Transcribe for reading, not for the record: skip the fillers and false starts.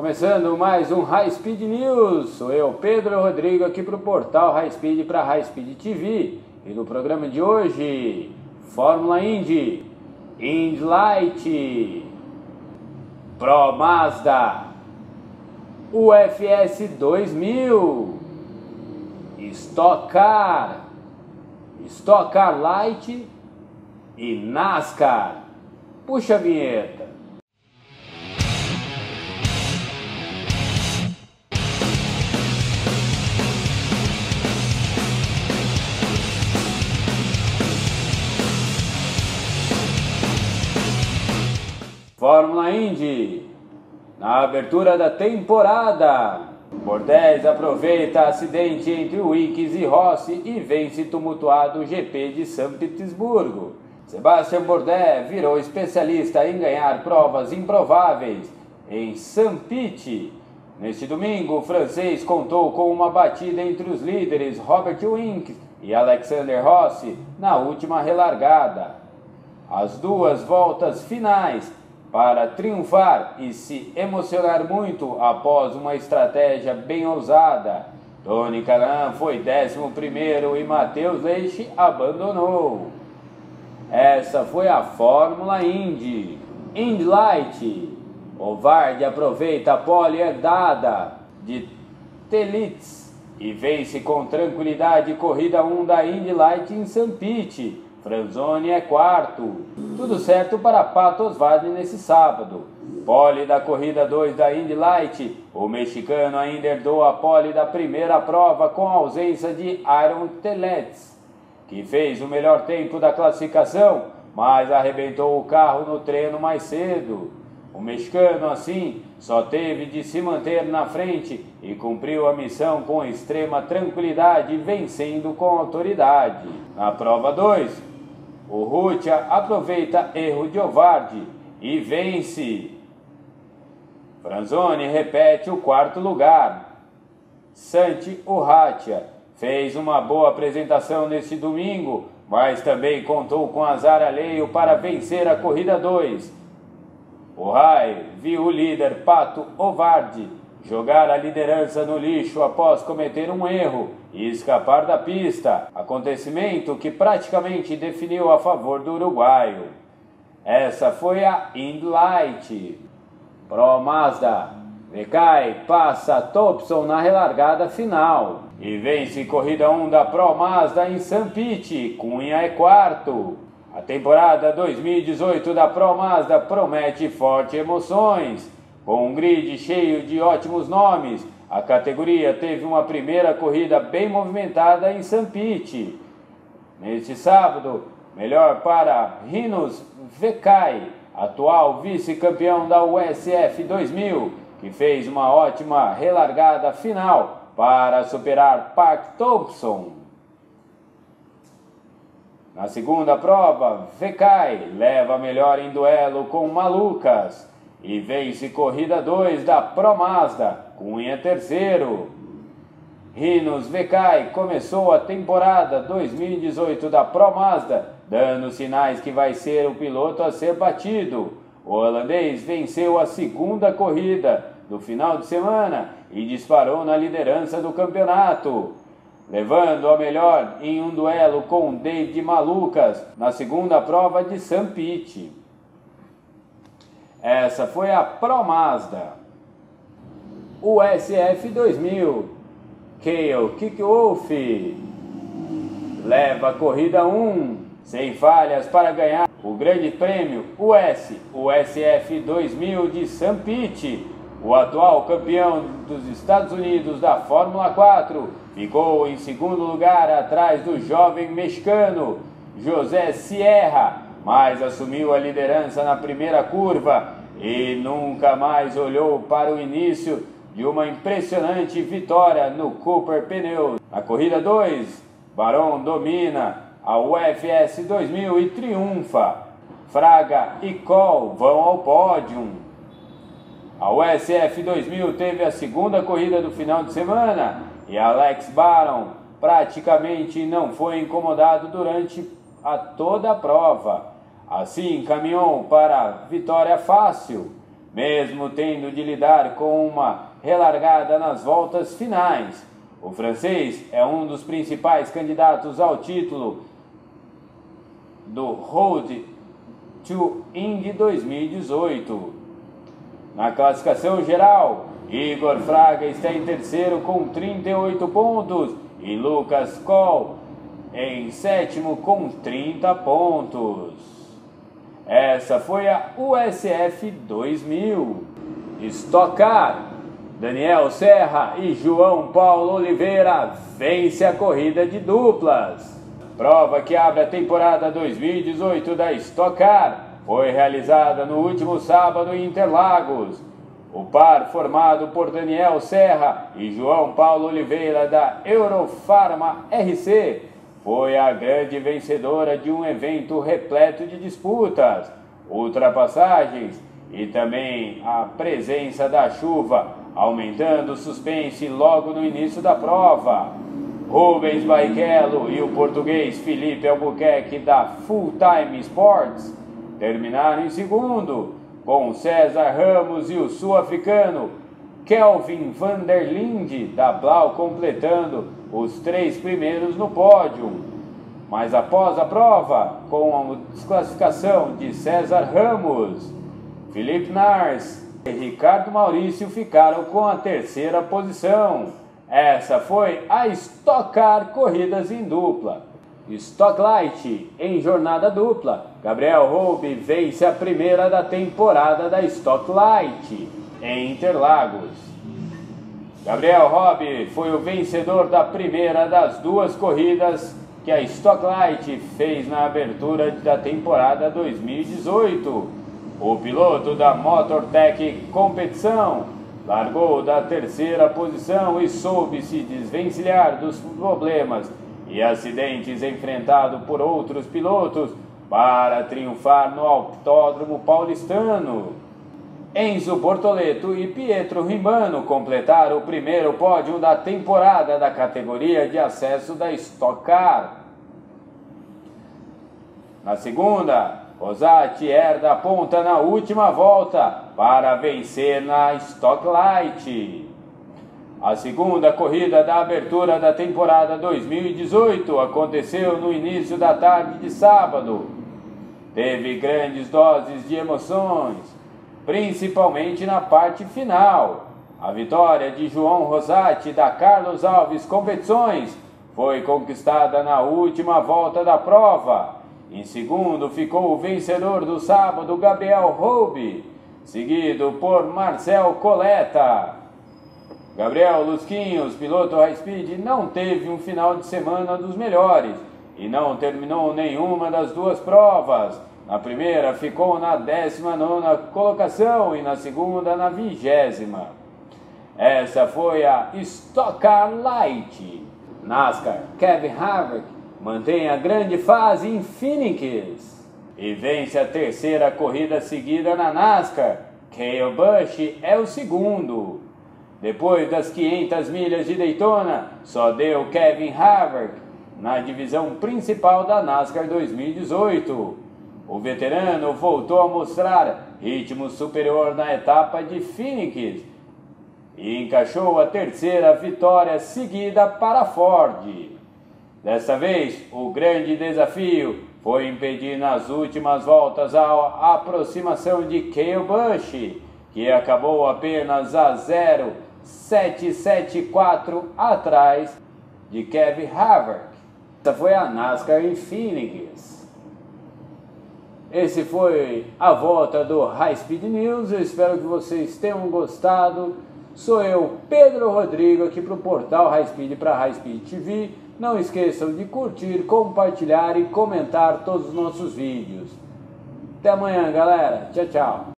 Começando mais um High Speed News, sou eu, Pedro Rodrigo, aqui para o portal High Speed, para High Speed TV. E no programa de hoje, Fórmula Indy, Indy Light, Pro Mazda, UFS 2000, Stock Car, Stock Car Light e NASCAR. Puxa a vinheta. Fórmula Indy, na abertura da temporada, Bourdais aproveita acidente entre Winks e Rossi e vence tumultuado o GP de São Petersburgo. Sébastien Bourdais virou especialista em ganhar provas improváveis em São Pete. Neste domingo, o francês contou com uma batida entre os líderes Robert Winks e Alexander Rossi na última relargada. As duas voltas finais para triunfar e se emocionar muito após uma estratégia bem ousada. Tony Kanaan foi 11º e Matheus Leite abandonou. Essa foi a Fórmula Indy. Indy Light. Ovardi aproveita a pole herdada de Telles e vence com tranquilidade corrida 1 da Indy Light em São Pete. Franzoni é quarto. Tudo certo para Pato O'Ward nesse sábado. Pole da corrida 2 da Indy Light. O mexicano ainda herdou a pole da primeira prova com a ausência de Aaron Telles, que fez o melhor tempo da classificação, mas arrebentou o carro no treino mais cedo. O mexicano, assim, só teve de se manter na frente e cumpriu a missão com extrema tranquilidade, vencendo com autoridade. Na prova 2, Urrutia aproveita erro de Ovardi e vence. Franzoni repete o quarto lugar. Santi Urrutia fez uma boa apresentação neste domingo, mas também contou com azar alheio para vencer a corrida 2. Urrutia viu o líder Pato O'Ward jogar a liderança no lixo após cometer um erro e escapar da pista, acontecimento que praticamente definiu a favor do uruguaio. Essa foi a Indy Light. Pro Mazda, Mekai passa Thompson na relargada final e vence corrida 1 da Pro Mazda em São Pete. Cunha é quarto. A temporada 2018 da Pro Mazda promete fortes emoções. Com um grid cheio de ótimos nomes, a categoria teve uma primeira corrida bem movimentada em São Pete. Neste sábado, melhor para Rinus VeeKay, atual vice-campeão da USF 2000, que fez uma ótima relargada final para superar Pat Thompson. Na segunda prova, VeeKay leva a melhor em duelo com Malukas e vence corrida 2 da Pro Mazda. Cunha terceiro. Rinus VeeKay começou a temporada 2018 da Pro Mazda, dando sinais que vai ser o piloto a ser batido. O holandês venceu a segunda corrida do final de semana e disparou na liderança do campeonato, levando a melhor em um duelo com David Malukas na segunda prova de São Pete. Essa foi a Pro Mazda. USF 2000, Kale Kickwolf leva a corrida 1 sem falhas para ganhar o grande prêmio USF 2000 de São Pete. O atual campeão dos Estados Unidos da Fórmula 4 ficou em segundo lugar atrás do jovem mexicano José Sierra, mas assumiu a liderança na primeira curva e nunca mais olhou para o início de uma impressionante vitória no Cooper Pneus. Na corrida 2, Baron domina a UFS 2000 e triunfa. Fraga e Kohl vão ao pódio. A USF 2000 teve a segunda corrida do final de semana e Alex Baron praticamente não foi incomodado durante toda a prova. Assim, caminhou para a vitória fácil. mesmo tendo de lidar com uma relargada nas voltas finais. O francês é um dos principais candidatos ao título do Road to Indy 2018. Na classificação geral, Igor Fraga está em terceiro com 38 pontos e Lucas Kohl em sétimo com 30 pontos. Essa foi a USF 2000. Stock Car. Daniel Serra e João Paulo Oliveira vence a corrida de duplas. Prova que abre a temporada 2018 da Stock Car foi realizada no último sábado em Interlagos. O par formado por Daniel Serra e João Paulo Oliveira da Eurofarma RC foi a grande vencedora de um evento repleto de disputas, ultrapassagens e também a presença da chuva, aumentando o suspense logo no início da prova. Rubens Barrichello e o português Felipe Albuquerque da Full Time Sports terminaram em segundo, com César Ramos e o sul-africano Kelvin van der Linde da Blau completando os três primeiros no pódio. Mas após a prova, com a desclassificação de César Ramos, Felipe Nars e Ricardo Maurício ficaram com a terceira posição. Essa foi a Stock Car Corridas em Dupla. Stock Light em jornada dupla. Gabriel Roube vence a primeira da temporada da Stock Light em Interlagos. Gabriel Roube foi o vencedor da primeira das duas corridas que a Stock Light fez na abertura da temporada 2018. O piloto da Motortech Competição largou da terceira posição e soube se desvencilhar dos problemas e acidentes enfrentados por outros pilotos para triunfar no Autódromo Paulistano. Enzo Bortoleto e Pietro Rimano completaram o primeiro pódio da temporada da categoria de acesso da Stock Car. Na segunda, Rosati herda a ponta na última volta para vencer na Stock Light. A segunda corrida da abertura da temporada 2018 aconteceu no início da tarde de sábado. Teve grandes doses de emoções, principalmente na parte final. A vitória de João Rosati da Carlos Alves Competições foi conquistada na última volta da prova. Em segundo ficou o vencedor do sábado, Gabriel Roube, seguido por Marcel Coleta. Gabriel Lusquinhos, piloto High Speed, não teve um final de semana dos melhores e não terminou nenhuma das duas provas. Na primeira ficou na 19ª colocação e na segunda na 20ª. Essa foi a Stock Car Light. NASCAR, Kevin Harvick mantém a grande fase em Phoenix e vence a terceira corrida seguida na NASCAR. Kyle Busch é o segundo. Depois das 500 milhas de Daytona, só deu Kevin Harvick na divisão principal da NASCAR 2018. O veterano voltou a mostrar ritmo superior na etapa de Phoenix e encaixou a terceira vitória seguida para a Ford. Dessa vez, o grande desafio foi impedir nas últimas voltas a aproximação de Kyle Busch, que acabou apenas a 0,774 atrás de Kevin Harvick. Essa foi a NASCAR em Phoenix. Esse foi a volta do High Speed News. Eu espero que vocês tenham gostado. Sou eu, Pedro Rodrigo, aqui para o portal High Speed para High Speed TV. Não esqueçam de curtir, compartilhar e comentar todos os nossos vídeos. Até amanhã, galera. Tchau, tchau.